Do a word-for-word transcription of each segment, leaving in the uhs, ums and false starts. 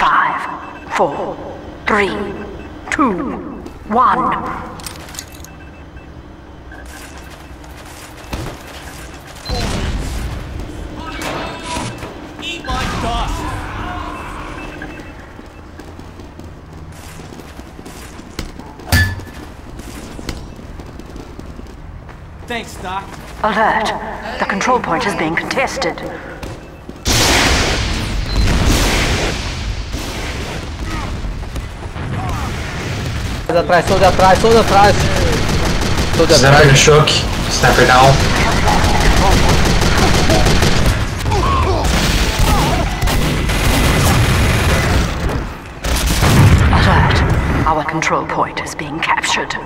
Five, four, three, two, one. Thanks, Doc. Alert. The control point is being contested. Sou de atrás, sou de atrás, sou de atrás. Sou de atrás. Sniper choque. Sniper down. Alert. Our control point is being captured.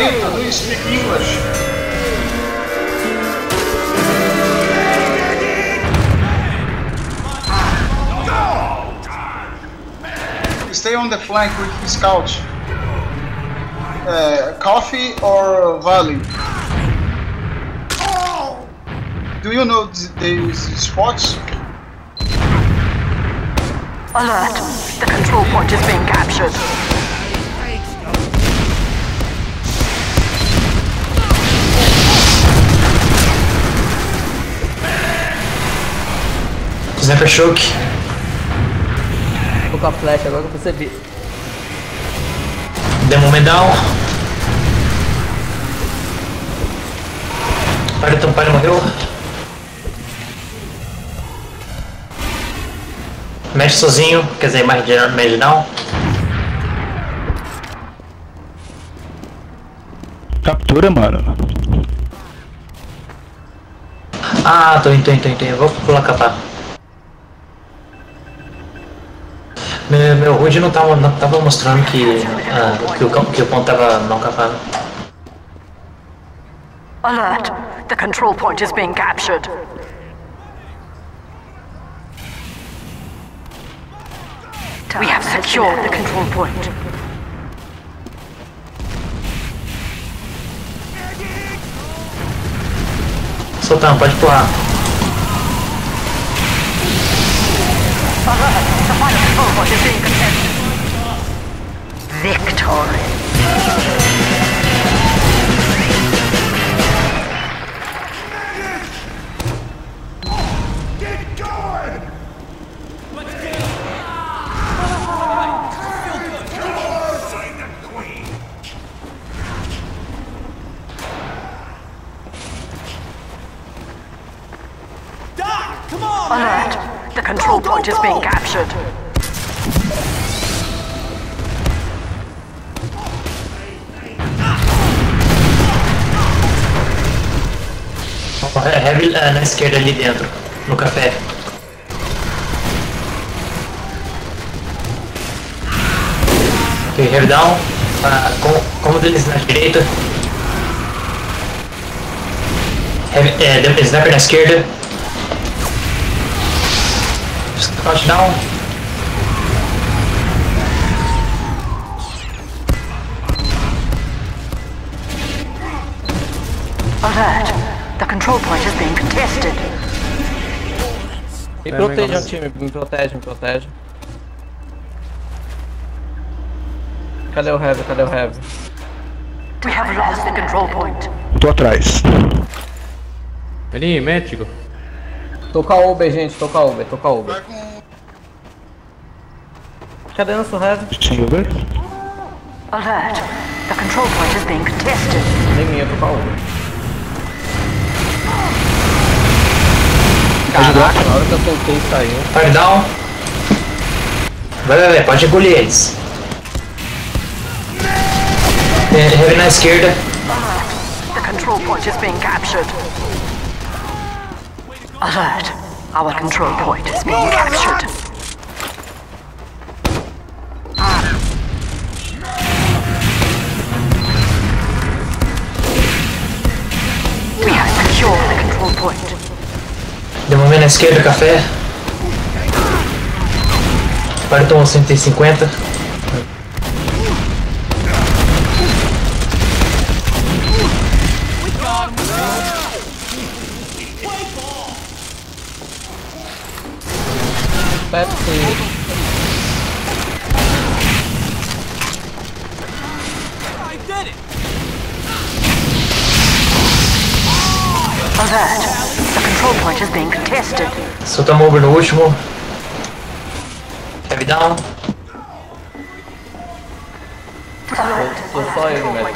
I don't speak English. Stay on the flank with his couch. Uh, coffee or Valley? Do you know these spots? Alert! The control point is being captured. Sniper choke. Tô com a flecha agora que eu percebi. Demon medal. Para de tampar, morreu. Mexe sozinho, quer dizer, mais de não. Captura, mano. Ah, tô indo, tô indo, tô indo. Eu vou pular capar. Meu, meu H U D não tava, não tava mostrando que, ah, que, o, que o ponto tava não capado. Alert! The control point is being captured. We have secured the control point. Soltando, pode pular. Alert! Oh, what is being contested? Victory. Get going! Let's get it! Oh, queen. Doc, come on! Alert! The control go, go, go. point is being captured. Heavy na esquerda ali dentro, no café. Ok, heavy down. Ah, como, como deles na direita. Heavy, é, sniper na esquerda. Crouch down. Alright. The control point is being contested. Me protejam, time, me protege, me protege. Cadê o Heavy? Cadê o Heavy? We have lost the control point. Tô atrás. Vem, médico. Tô com a Uber, gente, tô com a Uber, tô com a Uber. Cadê nosso Heavy? Uber. Alert! The control point is being contested. Nem minha, tô com a Uber. Caraca, na hora que eu soltei saiu. Fire down. Vai, vai, vai, pode engolir eles. Heavy na esquerda. Alert. The control point is being captured. Alert. Our control point is being captured. We have secured the control point. Devolvendo na esquerda, café. Agora eu tomo cento e cinquenta. Solta móvel no último. Heavy down. Foi só ele, velho.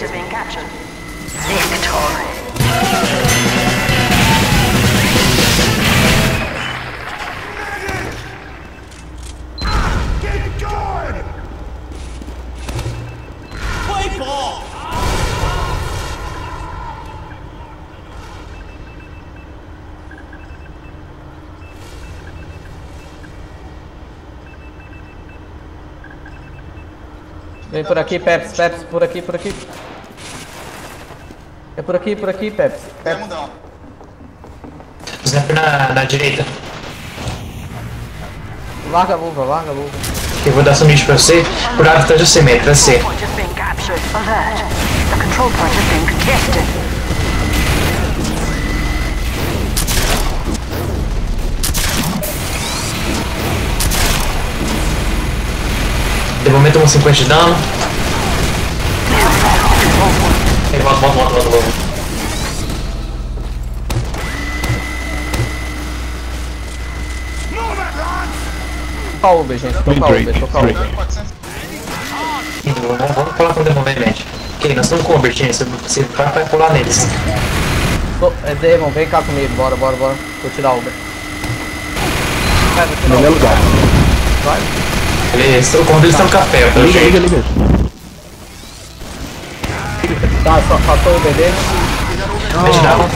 Vem por aqui, Peps, Peps, por aqui, por aqui. É por aqui, por aqui, Peps. Peps. Snap na, na direita. Larga a luva, larga a luva. Eu vou dar essa mid pra você. Por hora tá de C, meio, pra C. De momento um cinquenta de dano. Ele volta, volta, volta, volta, volta. Toca Uber, gente, toca Uber, toca Uber. Vamos pular com o Demon, vem, gente. Ok, nós estamos com o Uber, gente, você vai pular neles. É Demon, vem cá comigo, bora, bora, bora. Vou tirar o Uber. No meu lugar. Vai. Beleza, o condutor está no café, eu liga, liga, liga. Tá, só faltou o bebê. Deixa eu dar um.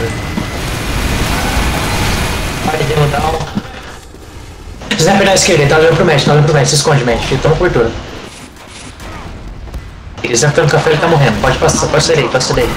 Vai, deu um down. Vocês vão pegar a esquerda, ele tá olhando pro match, tá olhando pro match, se esconde, match, ele toma cobertura. Ele está ficando no café, ele tá morrendo, pode passar, pode ser ele, pode ser ele.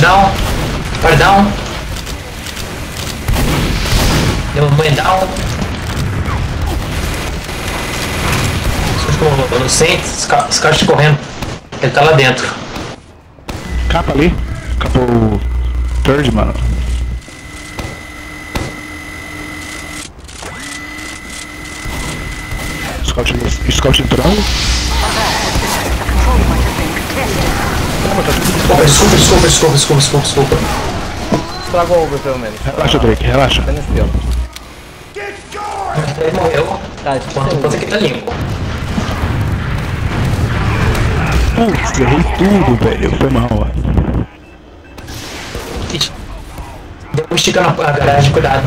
Down, fire down. Deu uma banho down. Eu não sei, os caras estão correndo. Ele tá lá dentro. Capa ali. Capa o third, mano. Scout, Scout entrando. Desculpa, desculpa, desculpa, desculpa, desculpa, desculpa, desculpa. Estragou o Uber pelo menos. Relaxa, Drake, relaxa. Ele morreu. Tá, quanto aqui tá limpo. Putz, errei tudo, velho. Foi mal, ó. Deu um esticão na garagem, cuidado.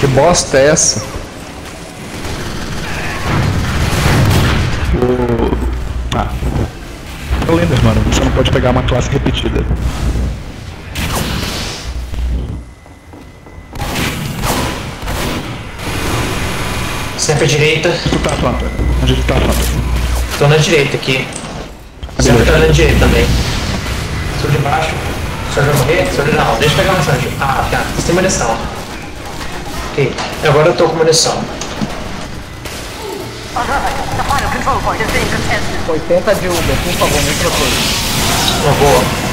Que bosta é essa? O... Ah. Eu lembro, mano. Você não pode pegar uma classe repetida. Sempre à direita. Tu tá, planta. Onde tu tá, planta? Tô na direita aqui. Sempre tá na direita também. Sou de baixo. O senhor vai morrer? O senhor não. Deixa eu pegar a mensagem. Ah, tá. Você tem munição. Ok, agora eu tô com munição. oitenta de Uber, por favor, me procure. Uma boa.